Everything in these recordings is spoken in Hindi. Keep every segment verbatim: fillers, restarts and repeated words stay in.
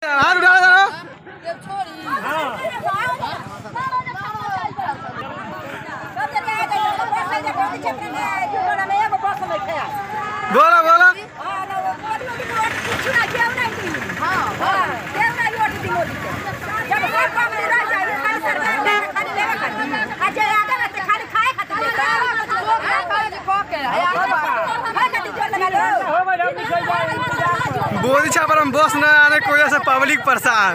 आलू डाल दो। बोला बोला। बोली छापर हम बस न आने को जैसे पब्लिक परेशान।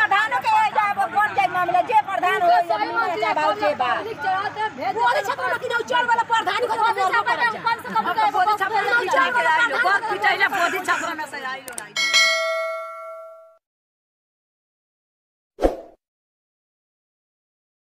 बोधी छात्र में से आई।